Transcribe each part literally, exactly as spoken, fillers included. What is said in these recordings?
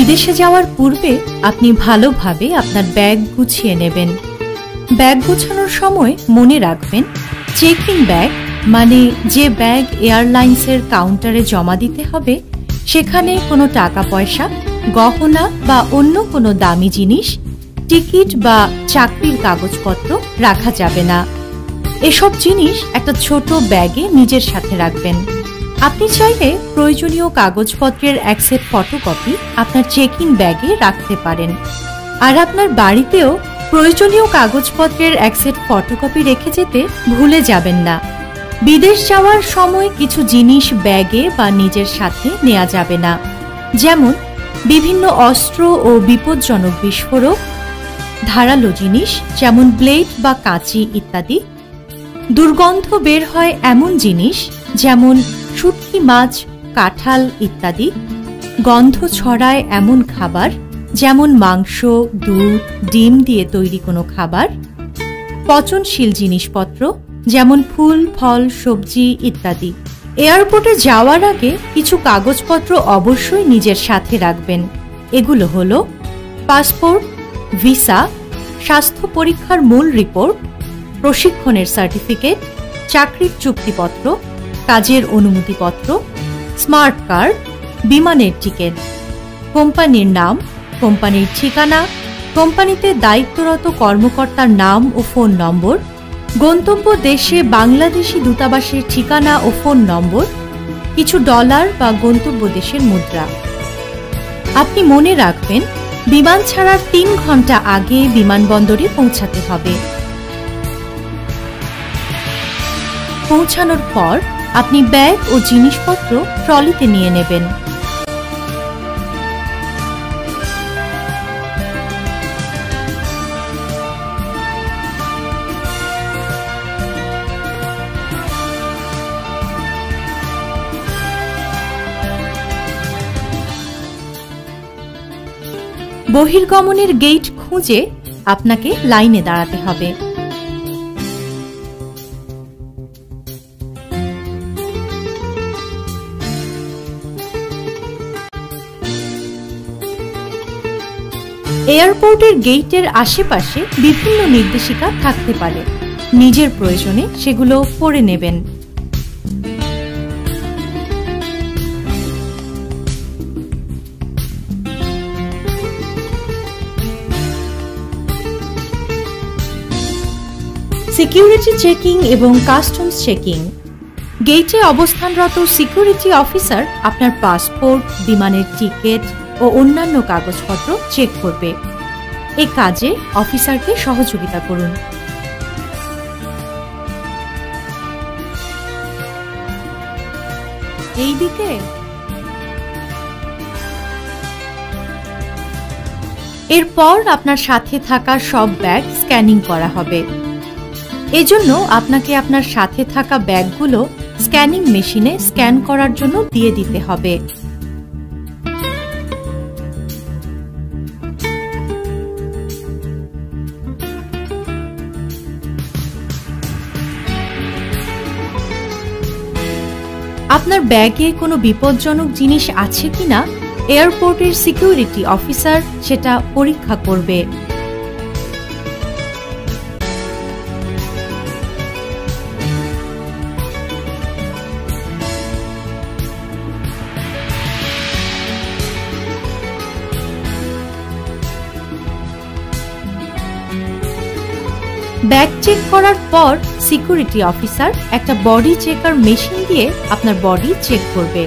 বিদেশে যাওয়ার পূর্বে আপনি ভালোভাবে আপনার ব্যাগ গুছিয়ে নেবেন। ব্যাগ গোছানোর সময় মনে রাখবেন, চেকিং ব্যাগ মানে যে ব্যাগ এয়ারলাইন্সের কাউন্টারে জমা দিতে হবে, সেখানে কোনো টাকা পয়সা, গহনা বা অন্য কোনো দামি জিনিস, টিকিট বা চাকরির কাগজপত্র রাখা যাবে না। এসব জিনিস একটা ছোট ব্যাগে নিজের সাথে রাখবেন। আপনি চাইলে প্রয়োজনীয় কাগজপত্রের এক সেট ফটোকপি আপনার চেকিং ব্যাগে রাখতে পারেন। আর আপনার বাড়িতেও প্রয়োজনীয় কাগজপত্রের এক সেট ফটোকপি রেখে যেতে ভুলে যাবেন না। বিদেশ যাওয়ার সময় কিছু জিনিস ব্যাগে বা নিজের সাথে নেওয়া যাবে না, যেমন বিভিন্ন অস্ত্র ও বিপজ্জনক বিস্ফোরক, ধারালো জিনিস যেমন ব্লেড বা কাঁচি ইত্যাদি, দুর্গন্ধ বের হয় এমন জিনিস যেমন শুটকি মাছ, কাঁঠাল ইত্যাদি, গন্ধ ছড়ায় এমন খাবার যেমন মাংস, দুধ, ডিম দিয়ে তৈরি কোনো খাবার, পচনশীল জিনিসপত্র যেমন ফুল, ফল, সবজি ইত্যাদি। এয়ারপোর্টে যাওয়ার আগে কিছু কাগজপত্র অবশ্যই নিজের সাথে রাখবেন। এগুলো হলো পাসপোর্ট, ভিসা, স্বাস্থ্য পরীক্ষার মূল রিপোর্ট, প্রশিক্ষণের সার্টিফিকেট, চাকরির চুক্তিপত্র, কাজের অনুমতিপত্র, স্মার্ট কার্ড, বিমানের টিকিট, কোম্পানির নাম, কোম্পানির ঠিকানা, কোম্পানিতে দায়িত্বরত কর্মকর্তার নাম ও ফোন নম্বর, গন্তব্য দেশে বাংলাদেশি দূতাবাসের ঠিকানা ও ফোন নম্বর, কিছু ডলার বা গন্তব্য দেশের মুদ্রা। আপনি মনে রাখবেন, বিমান ছাড়ার তিন ঘন্টা আগে বিমানবন্দরে পৌঁছাতে হবে। পৌঁছানোর পর আপনি ব্যাগ ও জিনিসপত্র ট্রলিতে নিয়ে নেবেন। বহির্গমনের গেট খুঁজে আপনাকে লাইনে দাঁড়াতে হবে। এয়ারপোর্টের গেটের আশেপাশে বিভিন্ন নির্দেশিকা থাকতে পারে, নিজের প্রয়োজনে সেগুলো পড়ে নেবেন। সিকিউরিটি চেকিং এবং কাস্টমস চেকিং। গেটে অবস্থানরত সিকিউরিটি অফিসার আপনার পাসপোর্ট, বিমানের টিকিট ও অন্যান্য কাগজপত্র চেক করবে। এই কাজে অফিসারকে সহযোগিতা করুন। এইদিকে এরপর আপনার সাথে থাকা সব ব্যাগ স্ক্যানিং করা হবে। এজন্য আপনাকে আপনার সাথে থাকা ব্যাগগুলো স্ক্যানিং মেশিনে স্ক্যান করার জন্য দিয়ে দিতে হবে। আপনার ব্যাগে কোনো বিপজ্জনক জিনিস আছে কিনা এয়ারপোর্টের সিকিউরিটি অফিসার সেটা পরীক্ষা করবে। ব্যাগ চেক করার পর সিকিউরিটি অফিসার একটা বডি চেকার মেশিন দিয়ে আপনার বডি চেক করবে।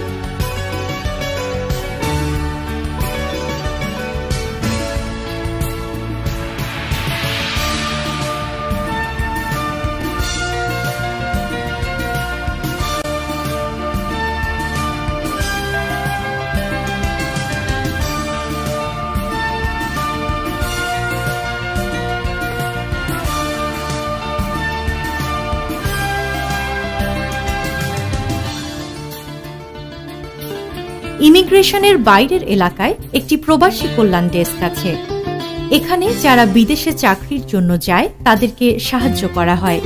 ইমিগ্রেশনের বাইরের এলাকায় একটি প্রবাসী কল্যাণ ডেস্ক আছে। এখানে যারা বিদেশে চাকরির জন্য যায় তাদেরকে সাহায্য করা হয়।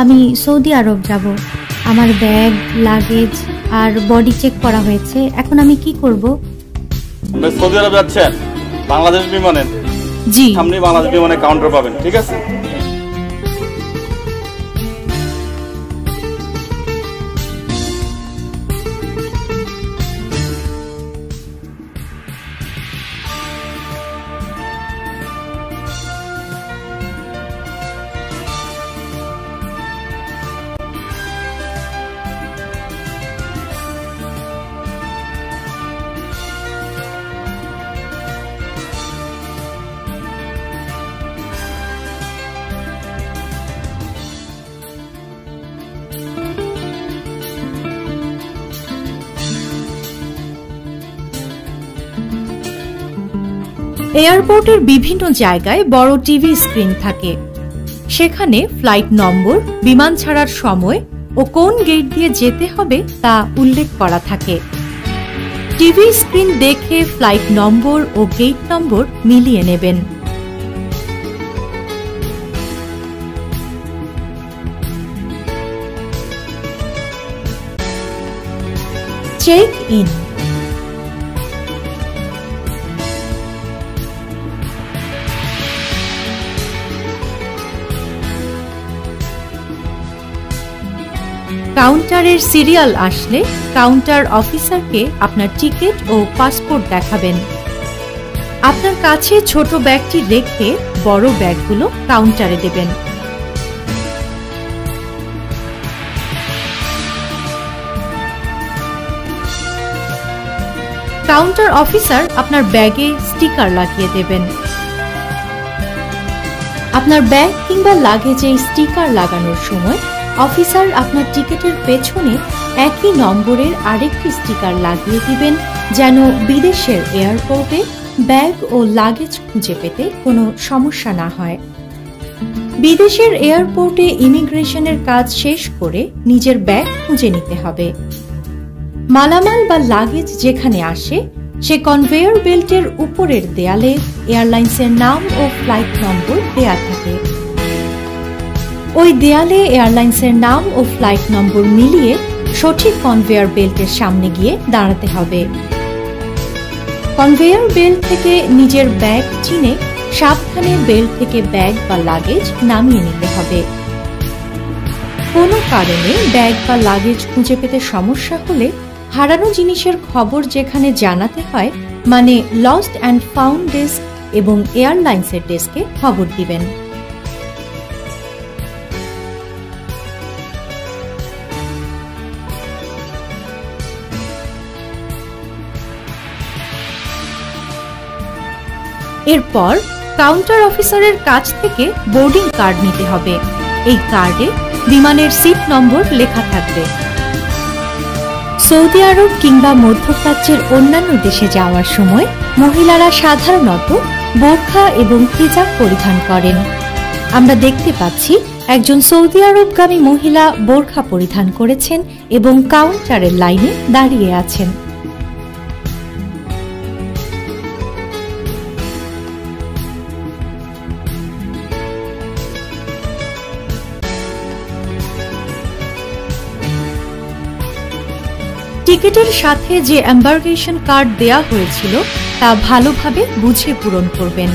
আমি সৌদি আরব যাব। আমার ব্যাগ, লাগেজ আর বডি চেক করা হয়েছে। এখন আমি কি করব? সৌদি আরব যাচ্ছেন বাংলাদেশ বিমানে? জি, সামনে বাংলাদেশ বিমানে কাউন্টার পাবেন। ঠিক আছে, এয়ারপোর্টের বিভিন্ন জায়গায় বড় টিভি স্ক্রিন থাকে। সেখানে ফ্লাইট নম্বর, বিমান ছাড়ার সময় ও কোন গেট দিয়ে যেতে হবে তা উল্লেখ করা থাকে। টিভি স্ক্রিন দেখে ফ্লাইট নম্বর ও গেট নম্বর মিলিয়ে নেবেন। Check in. কাউন্টারের সিরিয়াল আসলে কাউন্টার অফিসারকে আপনার টিকিট ও পাসপোর্ট দেখাবেন। আপনার কাছে ছোট ব্যাগটি রেখে বড় ব্যাগগুলো কাউন্টারে দেবেন। কাউন্টার অফিসার আপনার ব্যাগে স্টিকার লাগিয়ে দেবেন। আপনার ব্যাগ কিংবা লাগেজে স্টিকার লাগানোর সময় অফিসার আপনার টিকেটের পেছনে একই নম্বরের আরেকটি স্টিকার লাগিয়ে দিবেন, যেন বিদেশের এয়ারপোর্টে ব্যাগ ও লাগেজ খুঁজে পেতে কোনো সমস্যা না হয়। বিদেশের এয়ারপোর্টে ইমিগ্রেশনের কাজ শেষ করে নিজের ব্যাগ খুঁজে নিতে হবে। মালামাল বা লাগেজ যেখানে আসে, সে কনভেয়র বেল্টের উপরের দেয়ালে এয়ারলাইন্সের নাম ও ফ্লাইট নম্বর দেয়া থাকে। ওই দেয়ালে এয়ারলাইন্সের নাম ও ফ্লাইট নম্বর মিলিয়ে সঠিক কনভেয়ার বেল্টের সামনে গিয়ে দাঁড়াতে হবে। কনভেয়ার বেল্ট থেকে নিজের ব্যাগ চিনে সাবধানে বেল্ট থেকে ব্যাগ বা লাগেজ নামিয়ে নিতে হবে। কোনো কারণে ব্যাগ বা লাগেজ খুঁজে পেতে সমস্যা হলে হারানো জিনিসের খবর যেখানে জানাতে হয়, মানে লস্ট অ্যান্ড ফাউন্ড ডেস্ক এবং এয়ারলাইন্সের ডেস্কে খবর দিবেন। এরপর কাউন্টার অফিসারের কাছ থেকে বোর্ডিং কার্ড নিতে হবে। এই কার্ডে বিমানের সিট নম্বর লেখা থাকবে। সৌদি আরব কিংবা মধ্যপ্রাচ্যের অন্যান্য দেশে যাওয়ার সময় মহিলারা সাধারণত বোরখা এবং হিজাব পরিধান করেন। আমরা দেখতে পাচ্ছি একজন সৌদি আরবগামী মহিলা বোরখা পরিধান করেছেন এবং কাউন্টারের লাইনে দাঁড়িয়ে আছেন। টিকেটের সাথে যে এম্বার্গেশন কার্ড দেয়া হয়েছিল তা ভালোভাবে বুঝে পূরণ করবেন।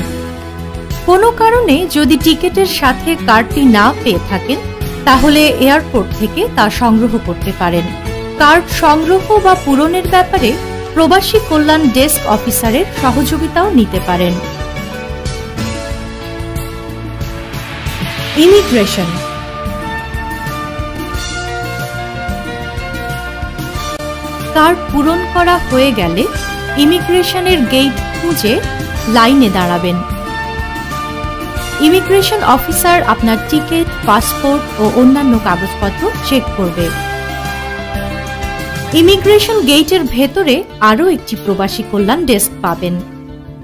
কোনো কারণে যদি টিকেটের সাথে কার্ডটি না পেয়ে থাকেন, তাহলে এয়ারপোর্ট থেকে তা সংগ্রহ করতে পারেন। কার্ড সংগ্রহ বা পূরণের ব্যাপারে প্রবাসী কল্যাণ ডেস্ক অফিসারের সহযোগিতাও নিতে পারেন। ইমিগ্রেশন। কার্ড পূরণ করা হয়ে গেলে ইমিগ্রেশনের গেট খুঁজে লাইনে দাঁড়াবেন। ইমিগ্রেশন অফিসার আপনার টিকিট, পাসপোর্ট ও অন্যান্য কাগজপত্র চেক করবে। ইমিগ্রেশন গেটের ভেতরে আরও একটি প্রবাসী কল্যাণ ডেস্ক পাবেন।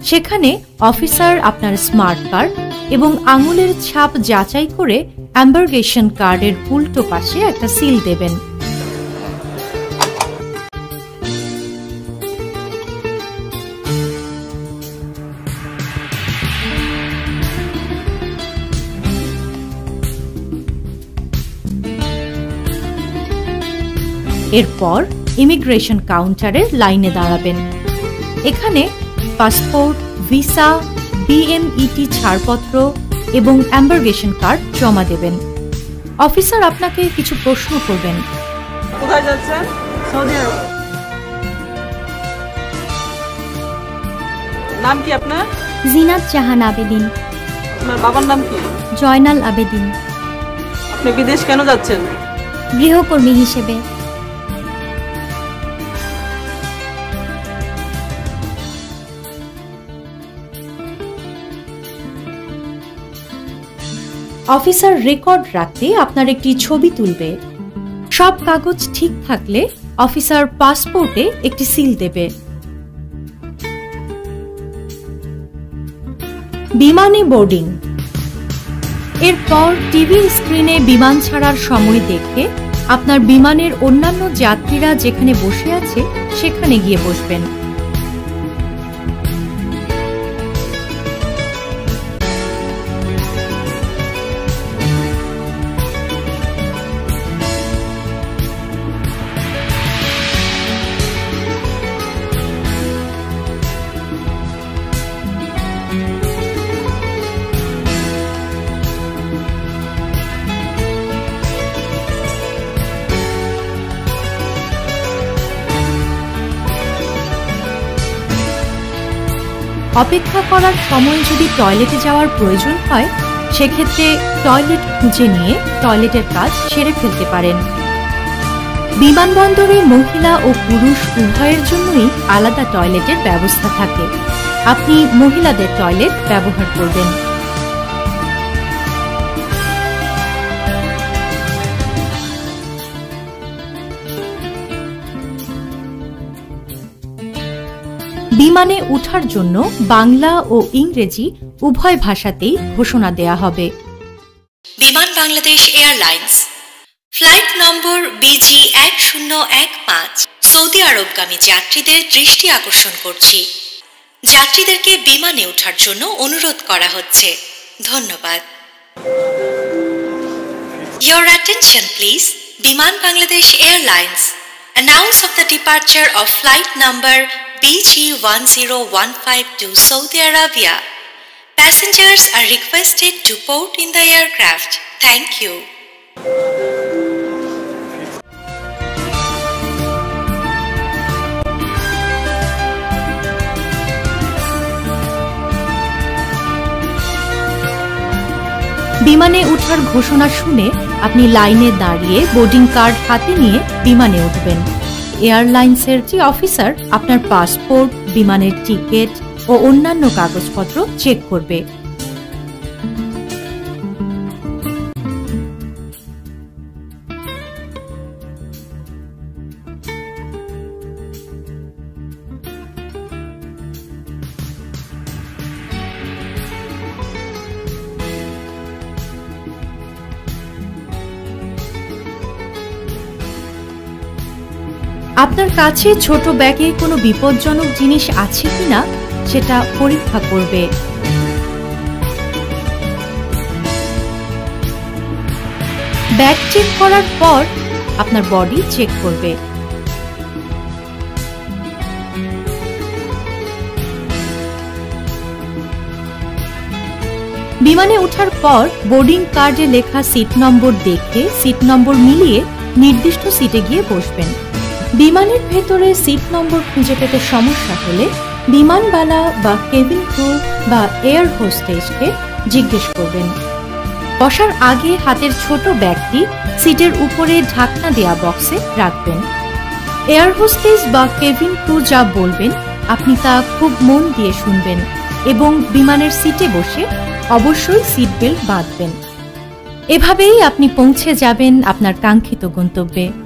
সেখানে অফিসার আপনার স্মার্ট কার্ড এবং আঙুলের ছাপ যাচাই করে এম্বার্গেশন কার্ডের উল্টো পাশে একটা সিল দেবেন। एरपर इमिग्रेशन काउंटारे लाइने दाड़ाबेन। एखाने पासपोर्ट, भिसा, বিএমইটি ছাড়পত্র এবং এমবার্গেশন কার্ড জমা দেবেন। অফিসার আপনাকে কিছু প্রশ্ন করবেন। কোথায় যাচ্ছেন? Saudi Arab. নাম কি আপনার? জিনাত জাহান আবেদিন। আপনার বাবার নাম কি? জয়নাল আবেদিন। আপনি বিদেশ কেন যাচ্ছেন? গৃহকর্মী হিসেবে। অফিসার রেকর্ড রাখতে আপনার একটি ছবি তুলবে। সব কাগজ ঠিক থাকলে অফিসার পাসপোর্টে একটি সিল দেবে। বিমানে বোর্ডিং। এরপর টিভি স্ক্রিনে বিমান ছাড়ার সময় দেখে আপনার বিমানের অন্যান্য যাত্রীরা যেখানে বসে আছে সেখানে গিয়ে বসবেন। অপেক্ষা করার সময় যদি টয়লেটে যাওয়ার প্রয়োজন হয় সেক্ষেত্রে টয়লেট খুঁজে নিয়ে টয়লেটের কাজ সেরে ফেলতে পারেন। বিমানবন্দরে মহিলা ও পুরুষ উভয়ের জন্যই আলাদা টয়লেটের ব্যবস্থা থাকে। আপনি মহিলাদের টয়লেট ব্যবহার করবেন। বিমানে ওঠার জন্য বাংলা ও ইংরেজি উভয় ভাষাতেই ঘোষণা দেয়া হবে। Biman Bangladesh airlines flight number BG এক শূন্য এক পাঁচ সৌদি আরবগামী যাত্রীদের দৃষ্টি আকর্ষণ করছি। যাত্রীদেরকে বিমানে ওঠার জন্য অনুরোধ করা হচ্ছে। ধন্যবাদ। Your attention please. Biman Bangladesh airlines announce of the departure of flight number B G one zero one five to Saudi Arabia. Passengers are requested to port in the aircraft. Thank you. বিমানে ওঠার ঘোষণা শুনে আপনি লাইনে দাঁড়িয়ে বোর্ডিং কার্ড হাতে নিয়ে বিমানে উঠবেন। এয়ারলাইন্সের যে অফিসার আপনার পাসপোর্ট, বিমানের টিকিট ও অন্যান্য কাগজপত্র চেক করবে। আপনার কাছে ছোট ব্যাগে কোনো বিপজ্জনক জিনিস আছে কিনা সেটা পরীক্ষা করবে। ব্যাগ চেক করার পর আপনার বডি চেক করবে। বিমানে ওঠার পর বোর্ডিং কার্ডে লেখা সিট নম্বর দেখে সিট নম্বর মিলিয়ে নির্দিষ্ট সিটে গিয়ে বসবেন। বিমানের ভেতরে সিট নম্বর খুঁজে পেতে সমস্যা হলে বিমানবালা বা কেবিন ক্রু বা এয়ার হোস্টেসকে জিজ্ঞেস করবেন। বসার আগে হাতের ছোট ব্যাগটি সিটের উপরে ঢাকনা দেয়া বক্সে রাখবেন। এয়ার হোস্টেস বা কেবিন ক্রু যা বলবেন আপনি তা খুব মন দিয়ে শুনবেন এবং বিমানের সিটে বসে অবশ্যই সিট বেল্ট বাঁধবেন। এভাবেই আপনি পৌঁছে যাবেন আপনার কাঙ্ক্ষিত গন্তব্যে।